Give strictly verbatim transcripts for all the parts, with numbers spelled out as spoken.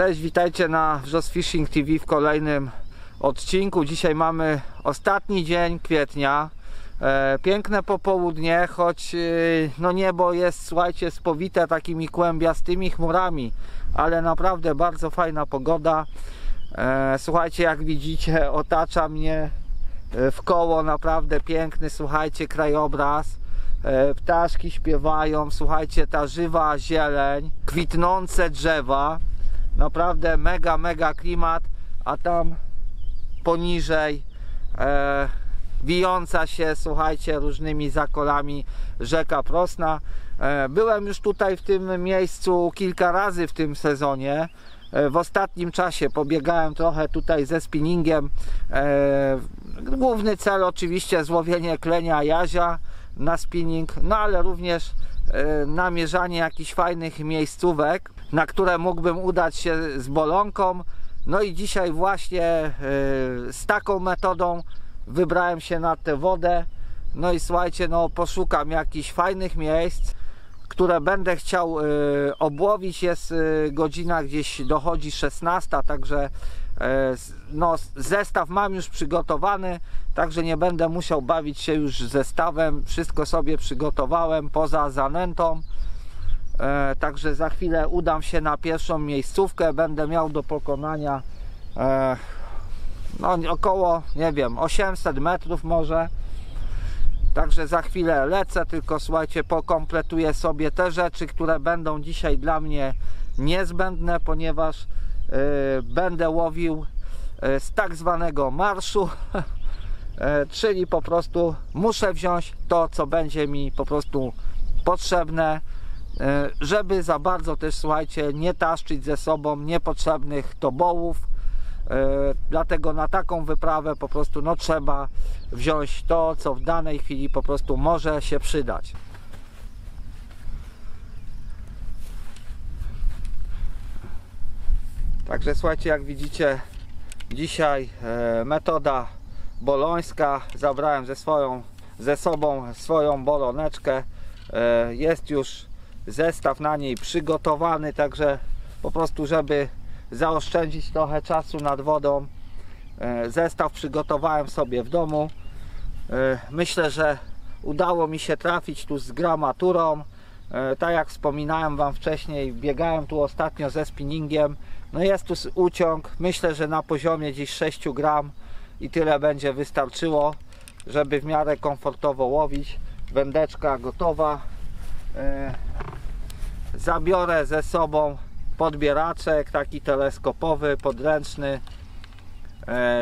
Cześć, witajcie na Wrzos Fishing T V w kolejnym odcinku. Dzisiaj mamy ostatni dzień kwietnia. E, piękne popołudnie, choć y, no niebo jest, słuchajcie, spowite takimi kłębiastymi chmurami, ale naprawdę bardzo fajna pogoda. E, słuchajcie, jak widzicie, otacza mnie w koło naprawdę piękny, słuchajcie, krajobraz. E, ptaszki śpiewają, słuchajcie, ta żywa zieleń, kwitnące drzewa. Naprawdę mega, mega klimat, a tam poniżej e, wijąca się, słuchajcie, różnymi zakolami rzeka Prosna. E, byłem już tutaj w tym miejscu kilka razy w tym sezonie. E, w ostatnim czasie pobiegałem trochę tutaj ze spinningiem. E, główny cel oczywiście złowienie klenia jazia na spinning, no ale również e, namierzanie jakichś fajnych miejscówek, na które mógłbym udać się z bolonką. No i dzisiaj właśnie yy, z taką metodą wybrałem się na tę wodę. No i słuchajcie, no poszukam jakichś fajnych miejsc, które będę chciał yy, obłowić. Jest yy, godzina gdzieś dochodzi szesnasta, także yy, no, zestaw mam już przygotowany, także nie będę musiał bawić się już zestawem. Wszystko sobie przygotowałem poza zanętą. E, także za chwilę udam się na pierwszą miejscówkę. Będę miał do pokonania e, no, około, nie wiem, osiemset metrów może. Także za chwilę lecę, tylko słuchajcie, pokompletuję sobie te rzeczy, które będą dzisiaj dla mnie niezbędne, ponieważ e, będę łowił e, z tak zwanego marszu. e, Czyli po prostu muszę wziąć to, co będzie mi po prostu potrzebne, żeby za bardzo też, słuchajcie, nie taszczyć ze sobą niepotrzebnych tobołów. Yy, dlatego na taką wyprawę po prostu no trzeba wziąć to, co w danej chwili po prostu może się przydać. Także słuchajcie, jak widzicie, dzisiaj yy, metoda bolońska. Zabrałem ze, swoją, ze sobą swoją boloneczkę. Yy, jest już zestaw na niej przygotowany, także po prostu, żeby zaoszczędzić trochę czasu nad wodą, zestaw przygotowałem sobie w domu. Myślę, że udało mi się trafić tu z gramaturą. Tak jak wspominałem wam wcześniej, biegałem tu ostatnio ze spinningiem. No jest tu uciąg, myślę, że na poziomie gdzieś sześć gram i tyle będzie wystarczyło, żeby w miarę komfortowo łowić. Wędeczka gotowa. Zabiorę ze sobą podbieraczek taki teleskopowy, podręczny,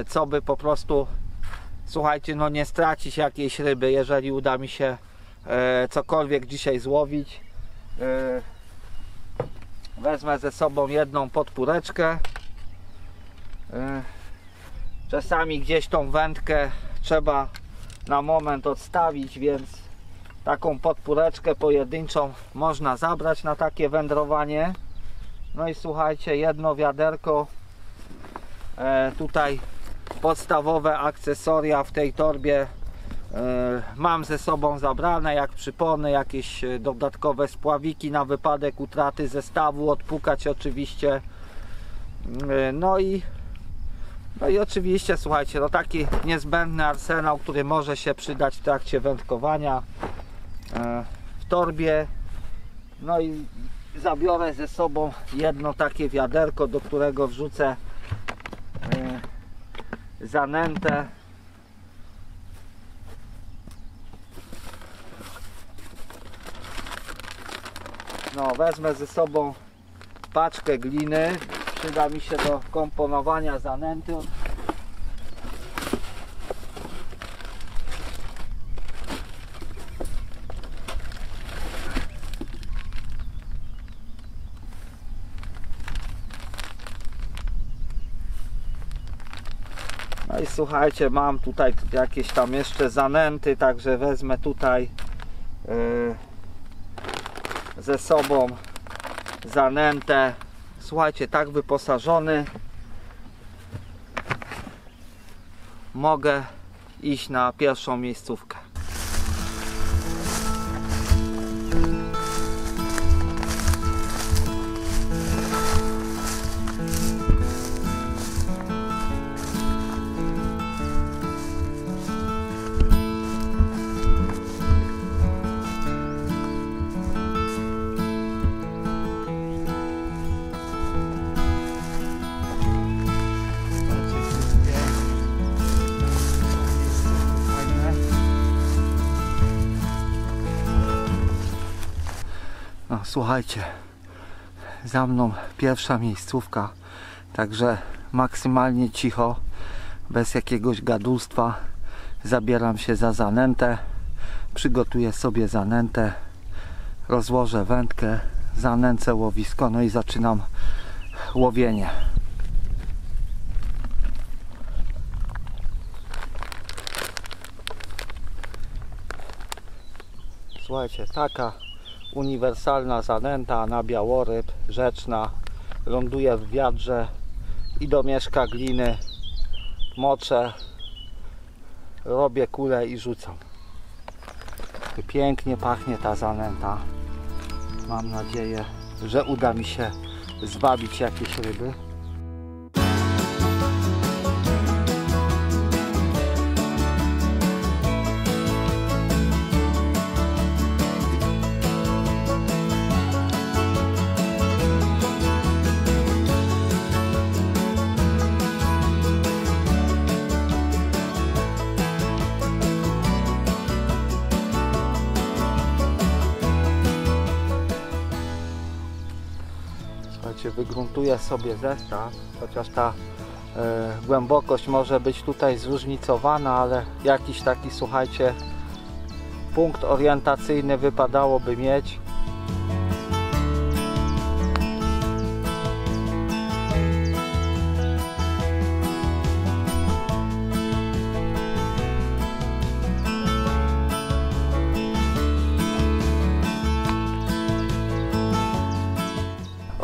co by po prostu, słuchajcie, no nie stracić jakiejś ryby, jeżeli uda mi się cokolwiek dzisiaj złowić. Wezmę ze sobą jedną podpóreczkę. Czasami gdzieś tą wędkę trzeba na moment odstawić, więc taką podpóreczkę pojedynczą można zabrać na takie wędrowanie. No i słuchajcie, jedno wiaderko, e, tutaj podstawowe akcesoria w tej torbie e, mam ze sobą zabrane, jak przypony, jakieś dodatkowe spławiki na wypadek utraty zestawu, odpukać oczywiście. E, no i no i oczywiście, słuchajcie, no taki niezbędny arsenał, który może się przydać w trakcie wędkowania w torbie. No i zabiorę ze sobą jedno takie wiaderko, do którego wrzucę zanętę. No, wezmę ze sobą paczkę gliny, przyda mi się do komponowania zanęty. No i słuchajcie, mam tutaj jakieś tam jeszcze zanęty, także wezmę tutaj yy, ze sobą zanętę. Słuchajcie, tak wyposażony mogę iść na pierwszą miejscówkę. słuchajcie, za mną pierwsza miejscówka, także maksymalnie cicho, bez jakiegoś gadulstwa. Zabieram się za zanętę, przygotuję sobie zanętę, rozłożę wędkę, zanęcę łowisko, no i zaczynam łowienie. Słuchajcie, taka uniwersalna zanęta na białoryb, rzeczna, ląduje w wiadrze i do mieszka gliny, moczę, robię kulę i rzucam. Pięknie pachnie ta zanęta. Mam nadzieję, że uda mi się zwabić jakieś ryby. Wygruntuję sobie zestaw, chociaż ta y, głębokość może być tutaj zróżnicowana, ale jakiś taki, słuchajcie, punkt orientacyjny wypadałoby mieć.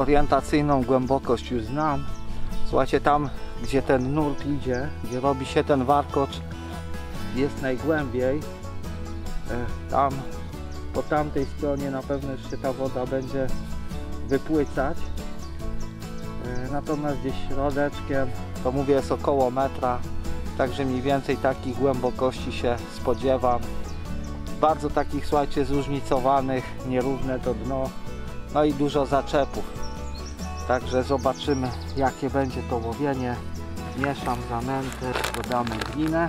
Orientacyjną głębokość już znam. Słuchajcie, tam gdzie ten nurt idzie, gdzie robi się ten warkocz, jest najgłębiej. Tam po tamtej stronie na pewno jeszcze ta woda będzie wypłycać. Natomiast gdzieś środeczkiem, to mówię, jest około metra, także mniej więcej takich głębokości się spodziewam. Bardzo takich, słuchajcie, zróżnicowanych, nierówne to dno. No i dużo zaczepów, także zobaczymy, jakie będzie to łowienie. Mieszam zanętę, dodamy glinę.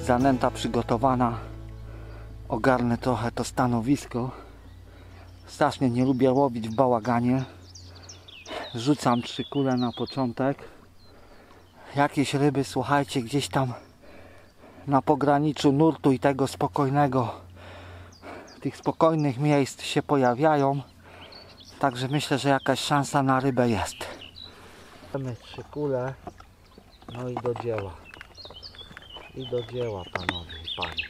Zanęta przygotowana. Ogarnę trochę to stanowisko. Strasznie nie lubię łowić w bałaganie. Rzucam trzy kule na początek. Jakieś ryby, słuchajcie, gdzieś tam na pograniczu nurtu i tego spokojnego, tych spokojnych miejsc się pojawiają. Także myślę, że jakaś szansa na rybę jest. Mamy trzy kule. No i do dzieła. I do dzieła, panowie i panie.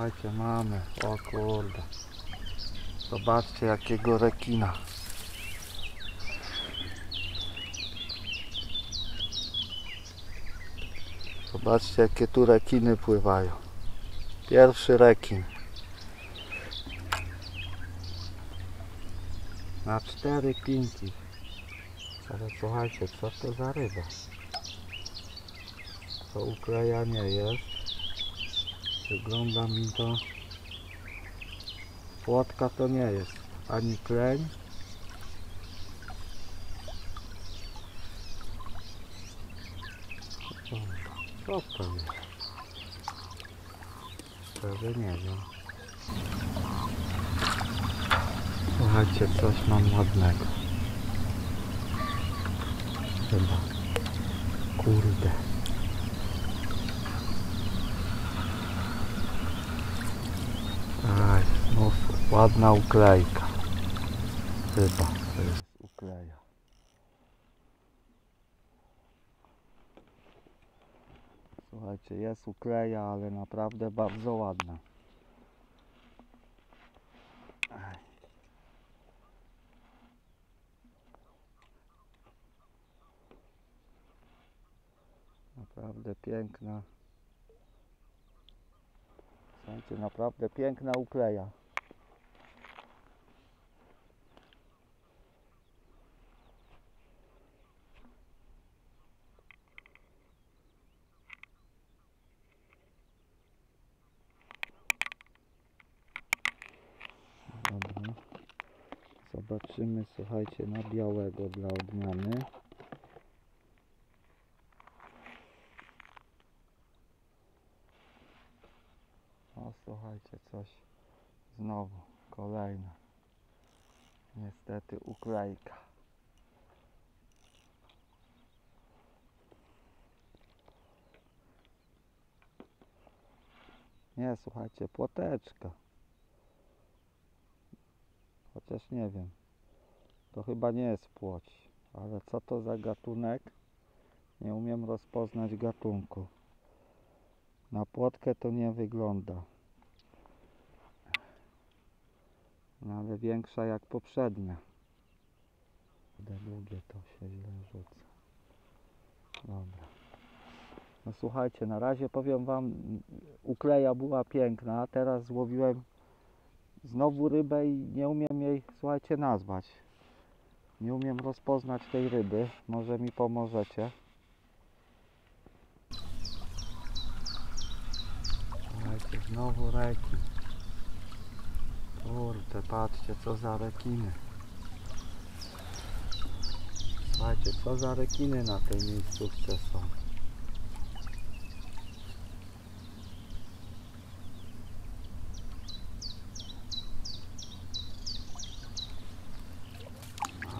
Słuchajcie, mamy, o kurde, zobaczcie jakiego rekina. Zobaczcie, jakie tu rekiny pływają. Pierwszy rekin. Na cztery pinki. Ale słuchajcie, co to za ryba? To uklejanie jest. Wygląda mi to Płotka to nie jest ani kleń, co to jest? Szczerze nie wiem. Słuchajcie, coś mam ładnego. Chyba. Kurde. Aj, znów ładna uklejka. Chyba to jest ukleja. Słuchajcie, jest ukleja, ale naprawdę bardzo ładna. Aj. Naprawdę piękna. Słuchajcie, naprawdę piękna ukleja. Dobra. Zobaczymy, słuchajcie, na białego dla odmiany. O, słuchajcie, coś znowu, kolejna, niestety uklejka. Nie, słuchajcie, płoteczka. Chociaż nie wiem, to chyba nie jest płoć, ale co to za gatunek? Nie umiem rozpoznać gatunku. Na płotkę to nie wygląda. No ale większa jak poprzednia. Długie to się źle rzuca. Dobra. No słuchajcie, na razie powiem wam, ukleja była piękna, a teraz złowiłem znowu rybę i nie umiem jej, słuchajcie, nazwać. Nie umiem rozpoznać tej ryby. Może mi pomożecie. Znowu reki. Kurde, patrzcie, co za rekiny. Słuchajcie, co za rekiny na tej miejscówce są.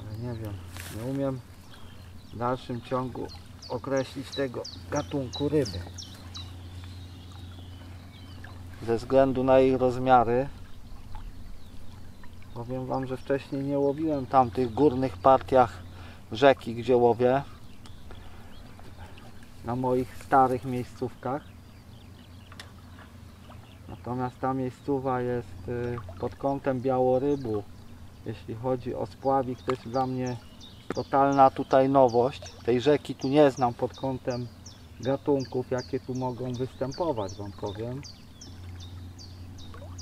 Ale nie wiem, nie umiem w dalszym ciągu określić tego gatunku ryby. Ze względu na ich rozmiary, powiem wam, że wcześniej nie łowiłem tam tych górnych partiach rzeki, gdzie łowię na moich starych miejscówkach. Natomiast ta miejscówa jest pod kątem białorybu. Jeśli chodzi o spławik, to jest dla mnie totalna tutaj nowość. Tej rzeki tu nie znam pod kątem gatunków, jakie tu mogą występować, wam powiem.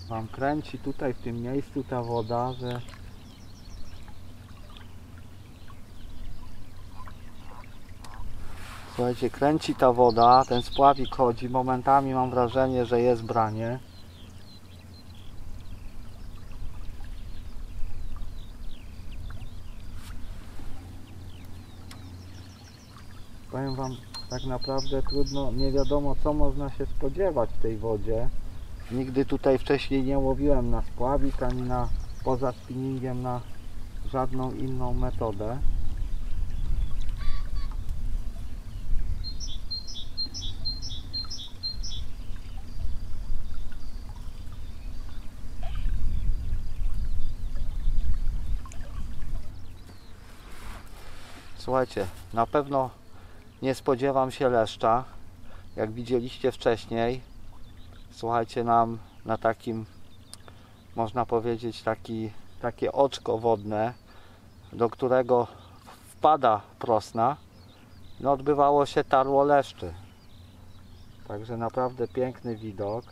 Wam kręci tutaj w tym miejscu ta woda, że słuchajcie, kręci ta woda, ten spławik chodzi, momentami mam wrażenie, że jest branie. Powiem wam, tak naprawdę trudno, nie wiadomo co można się spodziewać w tej wodzie. Nigdy tutaj wcześniej nie łowiłem na spławik, ani na, poza spinningiem, na żadną inną metodę. Słuchajcie, na pewno nie spodziewam się leszcza, jak widzieliście wcześniej. Słuchajcie, nam na takim, można powiedzieć, taki, takie oczko wodne, do którego wpada prosna, no odbywało się tarło leszczy. Także naprawdę piękny widok.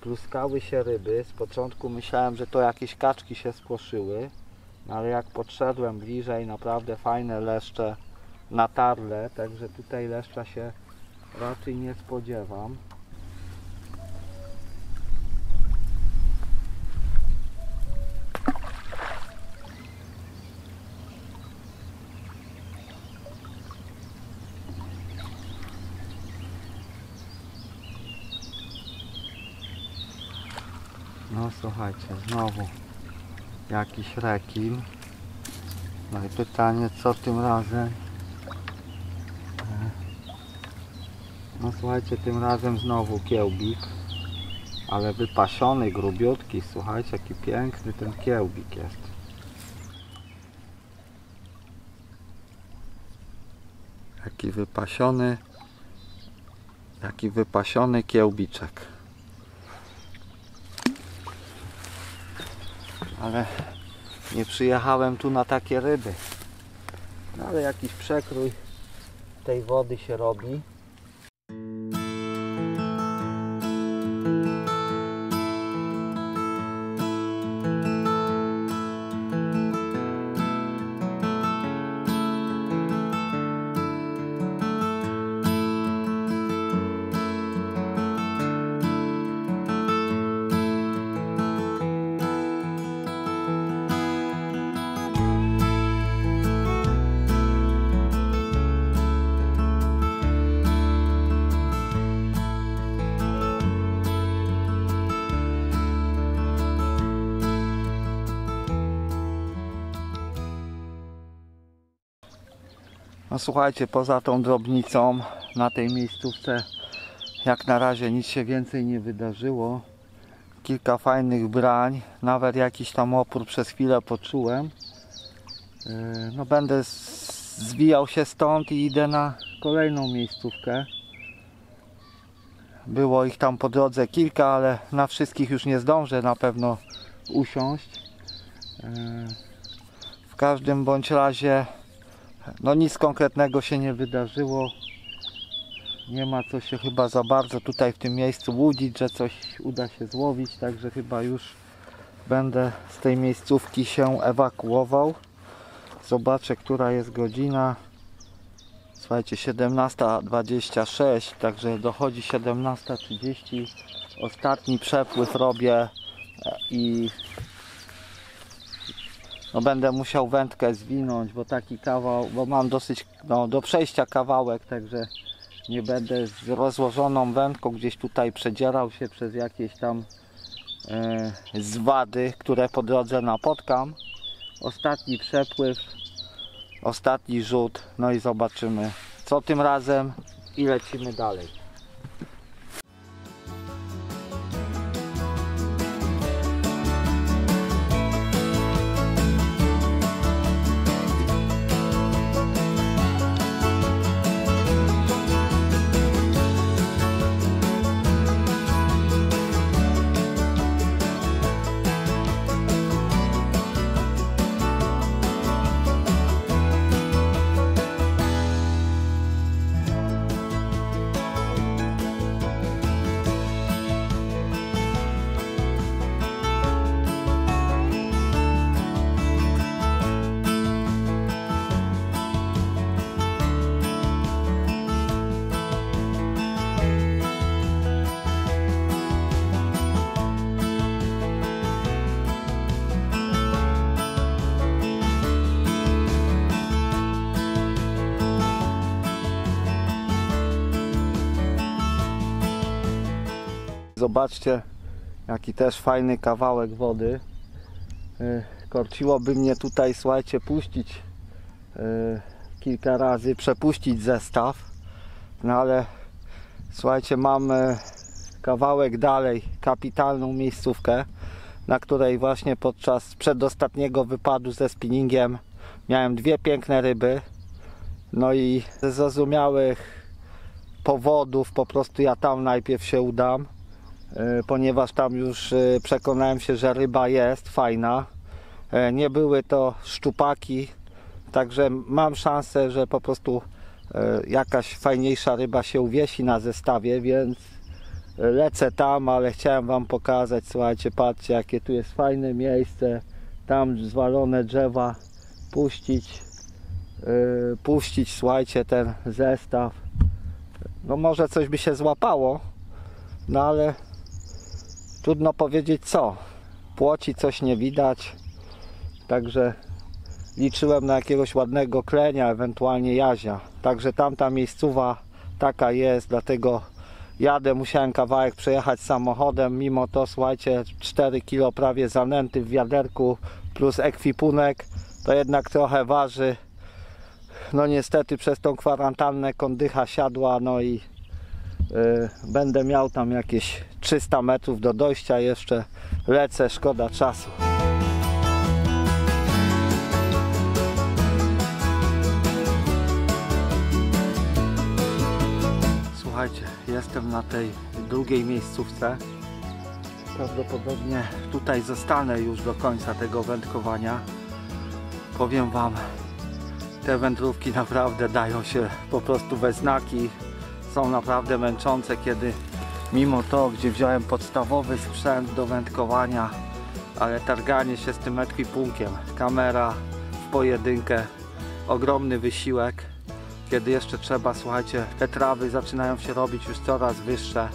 Pluskały się ryby. Z początku myślałem, że to jakieś kaczki się spłoszyły, no ale jak podszedłem bliżej, naprawdę fajne leszcze na tarle, także tutaj leszcza się raczej nie spodziewam. No słuchajcie, znowu jakiś rekin. No i pytanie, co tym razem. No słuchajcie, tym razem znowu kiełbik, ale wypasiony, grubiutki. Słuchajcie, jaki piękny ten kiełbik jest. Jaki wypasiony, jaki wypasiony kiełbiczek. Ale nie przyjechałem tu na takie ryby. No ale jakiś przekrój tej wody się robi. No słuchajcie, poza tą drobnicą na tej miejscówce jak na razie nic się więcej nie wydarzyło. Kilka fajnych brań, nawet jakiś tam opór przez chwilę poczułem. No będę zwijał się stąd i idę na kolejną miejscówkę. Było ich tam po drodze kilka, ale na wszystkich już nie zdążę na pewno usiąść. W każdym bądź razie no nic konkretnego się nie wydarzyło. Nie ma co się chyba za bardzo tutaj w tym miejscu łudzić, że coś uda się złowić. Także chyba już będę z tej miejscówki się ewakuował. Zobaczę, która jest godzina. Słuchajcie, siedemnasta dwadzieścia sześć, także dochodzi siedemnasta trzydzieści. Ostatni przepływ robię i no będę musiał wędkę zwinąć, bo taki kawał, bo mam dosyć no, do przejścia kawałek, także nie będę z rozłożoną wędką gdzieś tutaj przedzierał się przez jakieś tam e, zwady, które po drodze napotkam. Ostatni przepływ, ostatni rzut, no i zobaczymy co tym razem i lecimy dalej. Zobaczcie, jaki też fajny kawałek wody. Korciłoby mnie tutaj, słuchajcie, puścić kilka razy, przepuścić zestaw. No ale słuchajcie, mam kawałek dalej kapitalną miejscówkę, na której właśnie podczas przedostatniego wypadu ze spinningiem miałem dwie piękne ryby. No i ze zrozumiałych powodów po prostu ja tam najpierw się udam, ponieważ tam już przekonałem się, że ryba jest fajna. Nie były to szczupaki, także mam szansę, że po prostu jakaś fajniejsza ryba się uwiesi na zestawie, więc lecę tam, ale chciałem wam pokazać, słuchajcie, patrzcie jakie tu jest fajne miejsce, tam zwalone drzewa, puścić, puścić, słuchajcie, ten zestaw. No może coś by się złapało, no ale trudno powiedzieć co. Płoci coś nie widać, także liczyłem na jakiegoś ładnego klenia, ewentualnie jazia. Także tamta miejscowa taka jest, dlatego jadę, musiałem kawałek przejechać samochodem, mimo to słuchajcie, cztery kilo prawie zanęty w wiaderku plus ekwipunek, to jednak trochę waży. No niestety przez tą kwarantannę kondycha siadła, no i yy, będę miał tam jakieś trzysta metrów do dojścia jeszcze, lecę, szkoda czasu. Słuchajcie, jestem na tej drugiej miejscówce. Prawdopodobnie tutaj zostanę już do końca tego wędkowania. Powiem wam, te wędrówki naprawdę dają się po prostu we znaki. Są naprawdę męczące, kiedy mimo to, gdzie wziąłem podstawowy sprzęt do wędkowania, ale targanie się z tym ekwipunkiem, kamera w pojedynkę, ogromny wysiłek, kiedy jeszcze trzeba, słuchajcie, te trawy zaczynają się robić już coraz wyższe,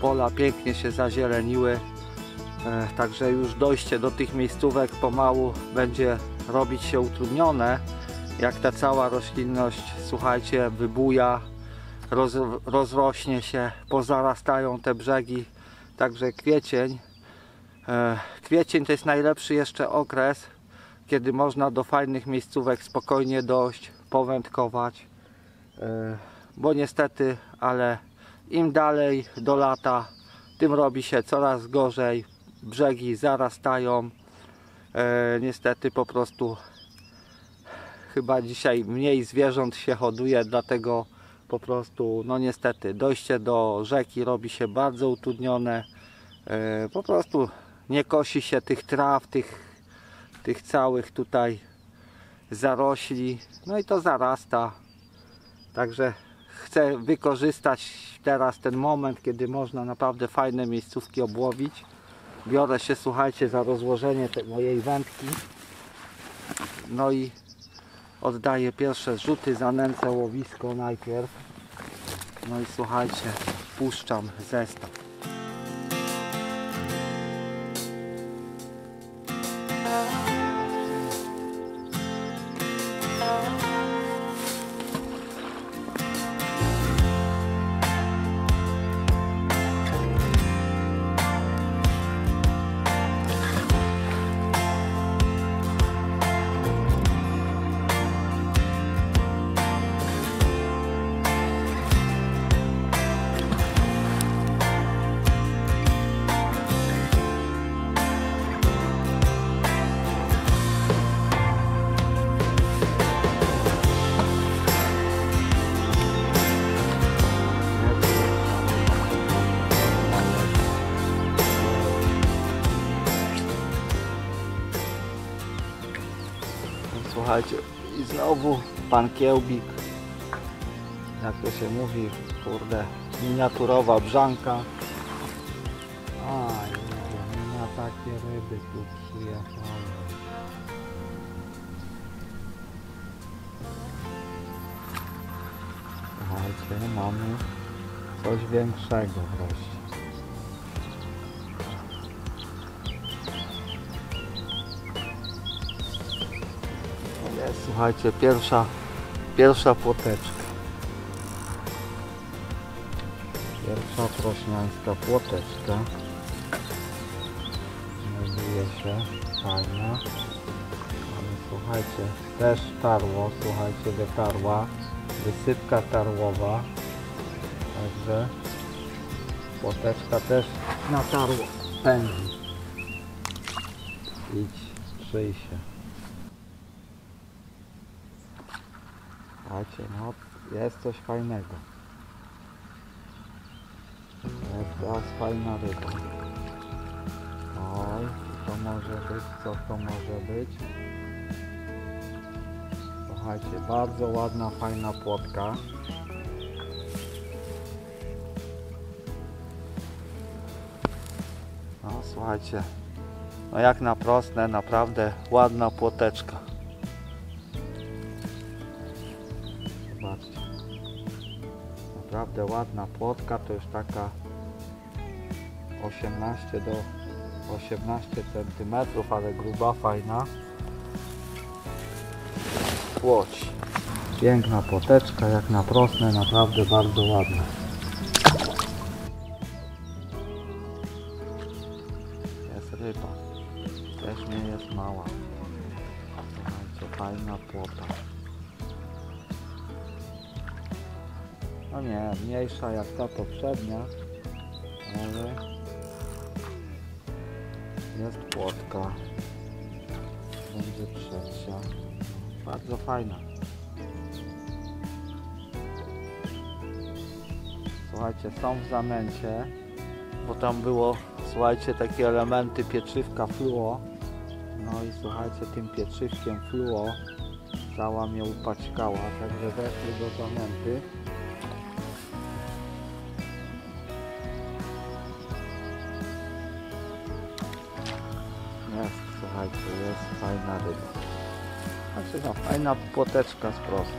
pola pięknie się zazieleniły, e, także już dojście do tych miejscówek pomału będzie robić się utrudnione, jak ta cała roślinność, słuchajcie, wybuja, roz, rozrośnie się, pozarastają te brzegi, także kwiecień, e, kwiecień to jest najlepszy jeszcze okres, kiedy można do fajnych miejscówek spokojnie dojść, powędkować, bo niestety, ale im dalej do lata, tym robi się coraz gorzej, brzegi zarastają, niestety po prostu chyba dzisiaj mniej zwierząt się hoduje, dlatego po prostu, no niestety, dojście do rzeki robi się bardzo utrudnione, po prostu nie kosi się tych traw, tych, tych całych tutaj zarośli, no i to zarasta. Także chcę wykorzystać teraz ten moment, kiedy można naprawdę fajne miejscówki obłowić. Biorę się, słuchajcie, za rozłożenie tej mojej wędki. No i oddaję pierwsze rzuty, zanęcę łowisko najpierw. No i słuchajcie, puszczam zestaw. Słuchajcie, i znowu pan Kiełbik, jak to się mówi, kurde, miniaturowa brzanka. Aj, na takie ryby tu przyjechały. Słuchajcie, mamy coś większego wreszcie. Słuchajcie, pierwsza, pierwsza płoteczka. Pierwsza prośniańska płoteczka. Znajduje się, fajna. Ale słuchajcie, też tarło, słuchajcie, wytarła. Wysypka tarłowa. Także płoteczka też na tarło pędzi. Idź, trzyj się. Słuchajcie, no jest coś fajnego. Jest teraz fajna ryba. Oj, to może być, co to może być? Słuchajcie, bardzo ładna, fajna płotka. No słuchajcie, no jak na Prosnę, naprawdę ładna płoteczka. Naprawdę ładna płotka, to już taka osiemnaście do osiemnastu centymetrów, ale gruba, fajna. Płoć. Piękna płoteczka, jak na Prosnę, naprawdę bardzo ładna. no nie, mniejsza jak ta poprzednia, ale jest płotka, będzie trzecia, bardzo fajna. Słuchajcie, są w zanęcie, bo tam było, słuchajcie, takie elementy pieczywka fluo. No i słuchajcie, tym pieczywkiem fluo cała mnie upaćkała, także weszły do zanęty. Jest, słuchajcie, jest fajna ryba. Znaczy, no, fajna płoteczka z Prosny.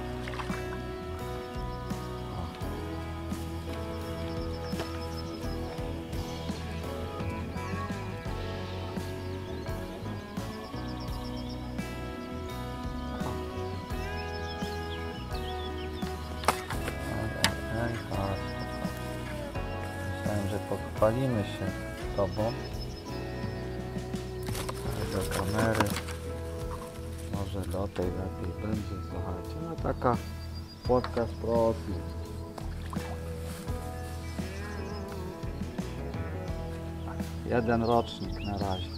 Myślałem, że podpalimy się z tobą do kamery, może do tej lepiej będzie, słuchajcie, no taka płotka z Prosny. Jeden rocznik na razie.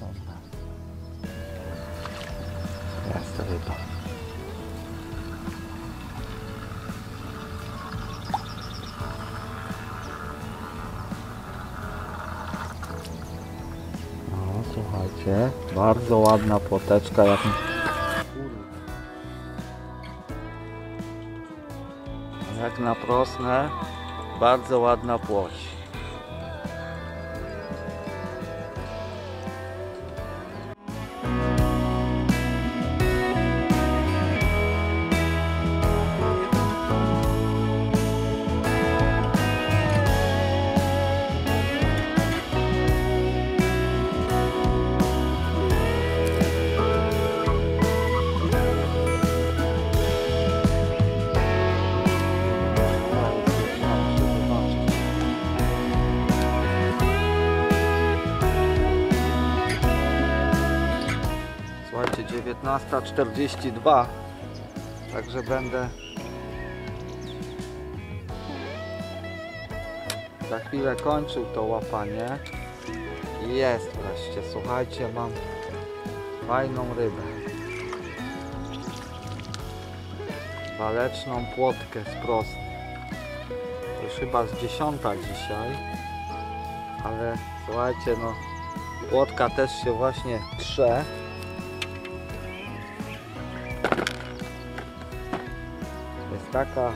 Dobra. Jest ryba. Słuchajcie, bardzo ładna płoteczka, jak... jak na Prosnę, bardzo ładna płoć. dziewiętnasta czterdzieści dwa, także będę za chwilę kończył to łapanie. Jest wreszcie, słuchajcie, mam fajną rybę, waleczną płotkę z Prosny. To już chyba z dziesiąta dzisiaj, ale słuchajcie, no płotka też się właśnie trze. Taka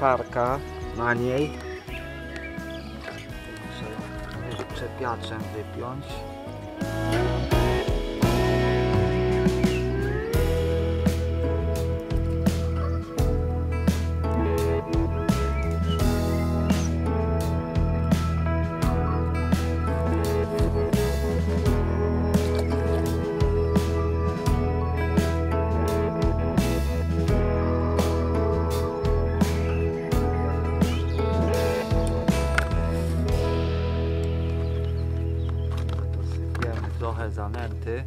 karka na niej, muszę czepiaczem wypiąć. Zanęty.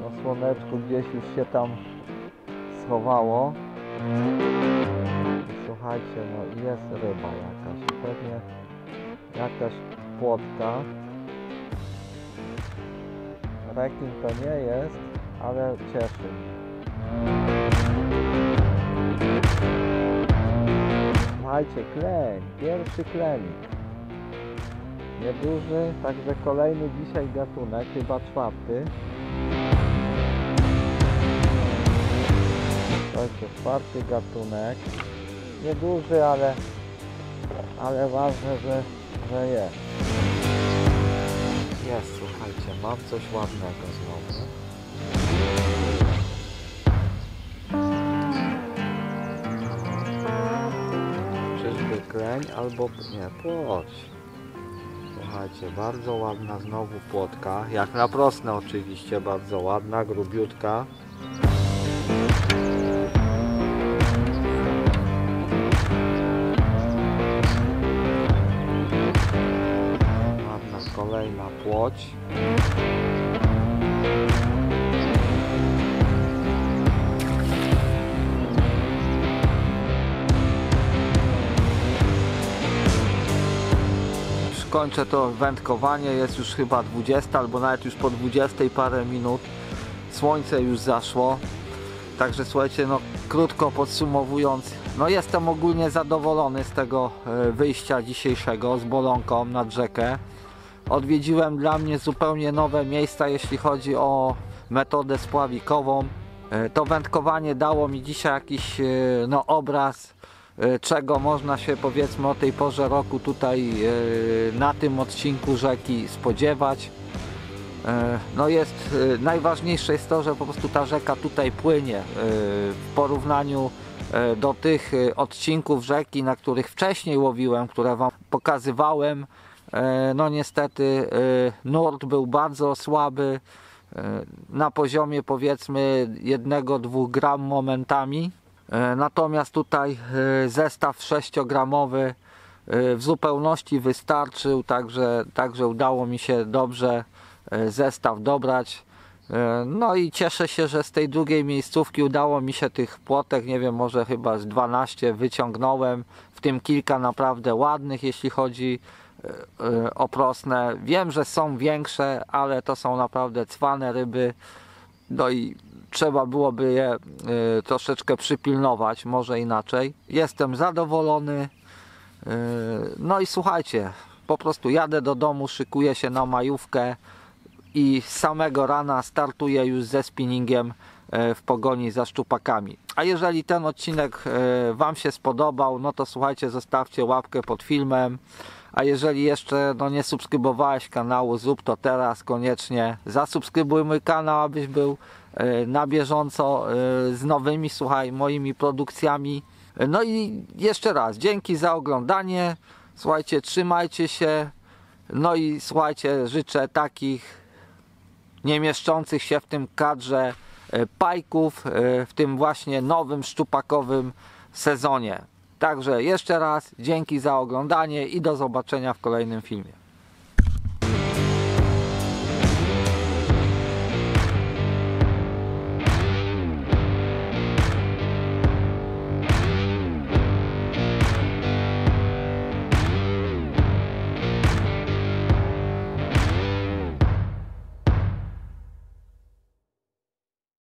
No słoneczku gdzieś już się tam schowało. Słuchajcie, no jest ryba jakaś, pewnie jakaś płotka. Rekin to nie jest, ale cieszy mnie. Słuchajcie, kleń, pierwszy klenik. Nieduży, także kolejny dzisiaj gatunek, chyba czwarty. To jest czwarty gatunek. Nieduży, ale, ale ważne, że, że jest. Jest, słuchajcie, mam coś ładnego znowu. Czyżby kleń albo... nie, płoć. Słuchajcie, bardzo ładna znowu płotka, jak na Prosnę oczywiście, bardzo ładna, grubiutka. Ładna kolejna płoć. kończę to wędkowanie, jest już chyba dwudziesta albo nawet już po dwudziestej parę minut. Słońce już zaszło. Także słuchajcie, no krótko podsumowując, no jestem ogólnie zadowolony z tego wyjścia dzisiejszego z Bolonką nad rzekę. Odwiedziłem dla mnie zupełnie nowe miejsca, jeśli chodzi o metodę spławikową. To wędkowanie dało mi dzisiaj jakiś no, obraz, czego można się powiedzmy o tej porze roku tutaj na tym odcinku rzeki spodziewać. No jest, najważniejsze jest to, że po prostu ta rzeka tutaj płynie w porównaniu do tych odcinków rzeki, na których wcześniej łowiłem, które wam pokazywałem. No niestety nurt był bardzo słaby, na poziomie powiedzmy jednego do dwóch gram momentami, natomiast tutaj zestaw sześciogramowy w zupełności wystarczył, także, także udało mi się dobrze zestaw dobrać. No i cieszę się, że z tej drugiej miejscówki udało mi się tych płotek, nie wiem, może chyba z dwanaście wyciągnąłem, w tym kilka naprawdę ładnych, jeśli chodzi o prosnę. Wiem, że są większe, ale to są naprawdę cwane ryby, no i trzeba byłoby je troszeczkę przypilnować, może inaczej. Jestem zadowolony. No i słuchajcie, po prostu jadę do domu, szykuję się na majówkę i z samego rana startuję już ze spinningiem w pogoni za szczupakami. A jeżeli ten odcinek wam się spodobał, no to słuchajcie, zostawcie łapkę pod filmem. A jeżeli jeszcze no, nie subskrybowałeś kanału, zrób to teraz koniecznie. Zasubskrybuj mój kanał, abyś był na bieżąco z nowymi, słuchaj, moimi produkcjami. No i jeszcze raz, dzięki za oglądanie. Słuchajcie, trzymajcie się. No i słuchajcie, życzę takich nie mieszczących się w tym kadrze pajków w tym właśnie nowym szczupakowym sezonie. Także jeszcze raz dzięki za oglądanie i do zobaczenia w kolejnym filmie.